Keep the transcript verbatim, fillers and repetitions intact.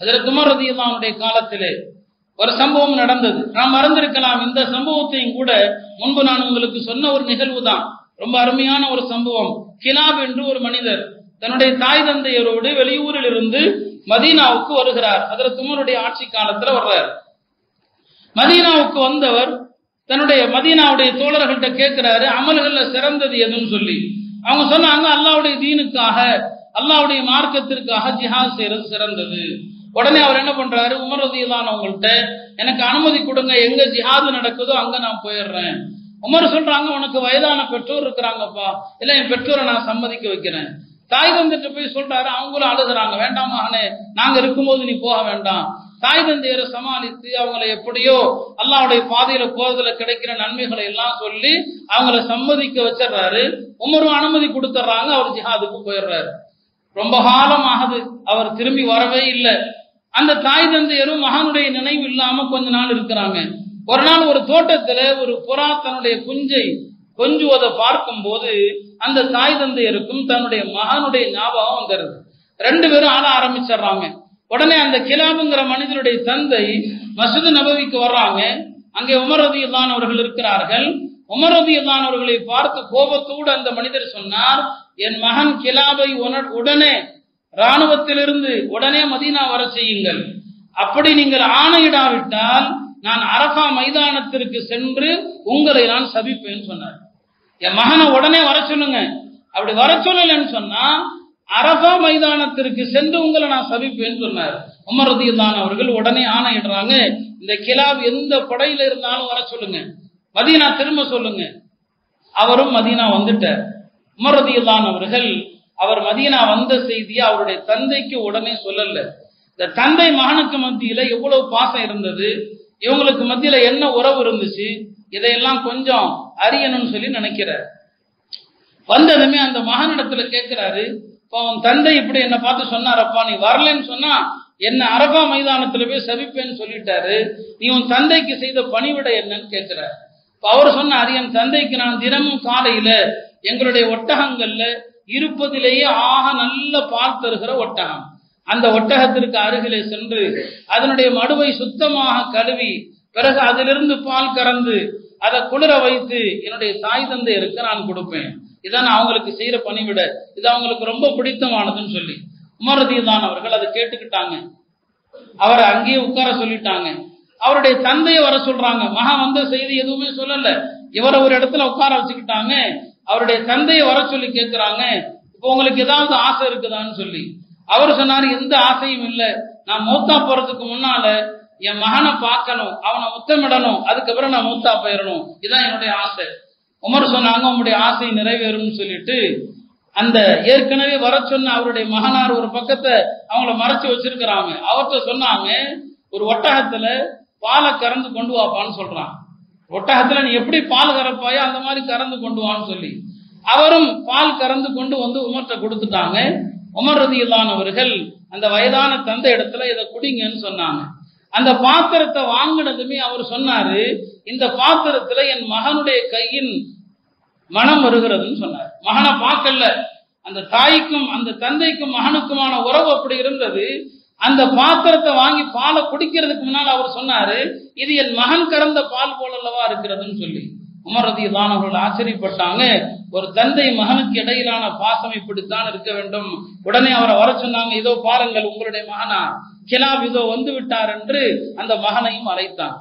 Hazrat Umar radhiyallahu anhu காலத்திலே ஒரு சம்பவம் நடந்தது. நாம் மறந்திருக்கலாம். இந்த சம்பவத்தையும் கூட முன்பு நான் உங்களுக்கு சொன்ன ஒரு நிகழ்வுதான். ரொம்ப அருமையான ஒரு சம்பவம். கிலாப் என்று ஒரு மனிதர் தன்னுடைய தாய் தந்தையரோடு வெளியூரில் இருந்து மதீனாவுக்கு வருகிறார். ஹஜ்ரத் உமருடைய ஆட்சி காலத்துல வர்றார். மதீனாவுக்கு வந்தவர் தன்னுடைய மதீனாவுடைய தோழர்கள்ட்ட கேட்கிறாரு, அமல்கள்ல சிறந்தது எதுன்னு சொல்லி. அவங்க சொன்னாங்க, அல்லாஹ்வுடைய தீனுக்காக அல்லாஹ்வுடைய மார்க்கத்திற்காக ஜிஹாத் செய்யறது சிறந்தது. உடனே அவர் என்ன பண்றாரு, உமர் ரலியல்லாஹு அன்ஹு அவங்கள்ட்ட எனக்கு அனுமதி கொடுங்க, எங்க ஜிஹாது நடக்குதோ அங்க நான் போயிடுறேன். உமர் சொல்றாங்க, உனக்கு வயதான பெற்றோர் இருக்கிறாங்கப்பா, இல்ல என் பெற்றோரை நான் சம்மதிக்க வைக்கிறேன். தாய் தந்தைட்டு போய் சொல்றாரு, அவங்களும் அழுகுறாங்க, வேண்டாம் மகனே, நாங்க இருக்கும்போது நீ போக வேண்டாம். தாய் தந்தையரை சமாளித்து அவங்களை எப்படியோ அல்லாஹ்வுடைய பாதையில போறதுல கிடைக்கிற நன்மைகளை எல்லாம் சொல்லி அவங்களை சம்மதிக்க வச்சிடறாரு. உமரும் அனுமதி கொடுத்துட்றாங்க, அவர் ஜிஹாதுக்கு போயிடுறாரு. ரொம்ப காலம் ஆகுது, அவர் திரும்பி வரவே இல்லை. அந்த தாய் தந்தையரும் மகனுடைய நினைவு இல்லாம கொஞ்ச நாள் இருக்கிறாங்க. ஒரு நாள் ஒரு தோட்டத்துல ஒரு புறா தன்னுடைய குஞ்சை கொஞ்சுவதை பார்க்கும் போது அந்த தாய் தந்தையருக்கும் தன்னுடைய மகனுடைய ஞாபகம் வந்துடுது. ரெண்டு பேரும் ஆள ஆரம்பிச்சிடுறாங்க. உடனே அந்த கிலாபுங்கிற மனிதனுடைய தந்தை மஸ்ஜித் நபவிக்கு வர்றாங்க. அங்கே உமர் ரலியல்லாஹு அன்ஹு அவர்கள் இருக்கிறார்கள். உமர் ரலியல்லாஹு அன்ஹு அவர்களை பார்த்து கோபத்தோடு அந்த மனிதர் சொன்னார், என் மகன் கிலாபை உடனே இராணுவத்திலிருந்து உடனே மதீனா வர செய்யுங்கள். அப்படி நீங்கள் ஆணையிடாவிட்டால் நான் அரஃபா மைதானத்திற்கு சென்று உங்களை நான் சபிப்பேன்னு சொன்னார். என் மகனை உடனே வர சொல்லுங்க, அப்படி வர சொல்லலன்னு சொன்னா அரஃபா மைதானத்திற்கு சென்று உங்களை நான் சபிப்பேன்னு சொன்னார். உமர் ரலியல்லாஹு அன்ஹு அவர்கள் உடனே ஆணையிடுறாங்க, இந்த கிலாப் எந்த படையில இருந்தாலும் வர சொல்லுங்க, மதீனா திரும்ப சொல்லுங்க. அவரும் மதீனா வந்துட்டார். உமர் ரலியல்லாஹு அன்ஹு அவர்கள் அவர் மதீனா வந்த செய்தியை அவருடைய தந்தைக்கு உடனே சொல்லல. இந்த தந்தை மகனுக்கு மத்தியில எவ்வளவு பாசம் இருந்தது, இவங்களுக்கு மத்தியில என்ன உறவு இருந்துச்சு, இதையெல்லாம் கொஞ்சம் அறியணும்னு சொல்லி நினைக்கிறார். வந்ததுமே அந்த மகனிடத்துல கேட்கிறாரு, இப்போ உன் தந்தை இப்படி என்னை பார்த்து சொன்னாரப்பா, நீ வரலன்னு சொன்னா என்ன அரபா மைதானத்துல போய் சபிப்பேன்னு சொல்லிட்டாரு, நீ உன் தந்தைக்கு செய்த பணிவிட என்னன்னு கேட்கிறார். இப்போ அவர் சொன்னாரு, என் தந்தைக்கு நான் தினமும் காலையில எங்களுடைய ஒட்டகங்கள்ல இருப்பதிலேயே ஆக நல்ல பால் தருகிற ஒட்டகம், அந்த ஒட்டகத்திற்கு அருகிலே சென்று அதனுடைய மடுவை சுத்தமாக கழுவி பிறகு அதிலிருந்து பால் கறந்து அதை குளிர வைத்து என்னுடைய தாய் தந்தையருக்கு நான் கொடுப்பேன். இதான் அவங்களுக்கு செய்யற பணிவிட, இது அவங்களுக்கு ரொம்ப பிடித்தமானதுன்னு சொல்லி உமர் ரலியல்லாஹு அன்ஹு அவர்கள் அதை கேட்டுக்கிட்டாங்க. அவரை அங்கேயே உட்கார சொல்லிட்டாங்க. அவருடைய தந்தையை வர சொல்றாங்க. மகன் வந்த செய்தி எதுவுமே சொல்லல, இவரை ஒரு இடத்துல உட்கார வச்சுக்கிட்டாங்க. அவருடைய தந்தையை வர சொல்லி கேட்கிறாங்க, இப்போ உங்களுக்கு ஏதாவது ஆசை இருக்குதான்னு சொல்லி. அவர் சொன்னாரு, எந்த ஆசையும் இல்லை, நான் மூத்தா போறதுக்கு முன்னால என் மகனை பார்க்கணும், அவனை முத்தமிடணும், அதுக்கப்புறம் நான் மூத்தா போயிடணும், இதுதான் என்னுடைய ஆசை. உமர் சொன்னாங்க, உங்களுடைய ஆசை நிறைவேறும்னு சொல்லிட்டு அந்த ஏற்கனவே வர சொன்ன அவருடைய மகனார் ஒரு பக்கத்தை அவங்கள மறைச்சு வச்சிருக்கிறாங்க. அவர்கிட்ட சொன்னாங்க, ஒரு ஒட்டகத்துல பாலை கறந்து கொண்டு வாப்பான்னு சொல்றான். ஒட்டகத்துல நீ எப்படி பால் கறப்பாயோ அந்த மாதிரி கறந்து கொண்டு வான்னு சொல்லி அவரும் பால் கறந்து கொண்டு வந்து உமர்ட்ட கொடுத்துட்டாங்க. உமர் ரலியல்லாஹு அவர்கள் அந்த வயதான தந்தை இடத்துல இதை குடிங்கன்னு சொன்னாங்க. அந்த பாத்திரத்தை வாங்கினதுமே அவர் சொன்னாரு, இந்த பாத்திரத்துல என் மகனுடைய கையின் மனம் வருகிறதுன்னு சொன்னார். மகனை பார்க்கல, அந்த தாய்க்கும் அந்த தந்தைக்கும் மகனுக்குமான உறவு அப்படி இருந்தது. அந்த பாத்திரத்தை வாங்கி பாலை குடிக்கிறதுக்கு முன்னால் அவர் சொன்னாரு, இது என் மகன் கறந்த பால் போலல்லவா இருக்கிறதுன்னு சொல்லி உமர் ரலியல்லாஹு அவர்கள் ஆச்சரியப்பட்டாங்க. ஒரு தந்தை மகனுக்கு இடையிலான பாசம் இப்படித்தான் இருக்க வேண்டும். உடனே அவரை வர சொன்னாங்க. இதோ பாருங்கள், உங்களுடைய மகனா கிலாப் இதோ வந்து விட்டார் என்று அந்த மகனையும் அழைத்தான்.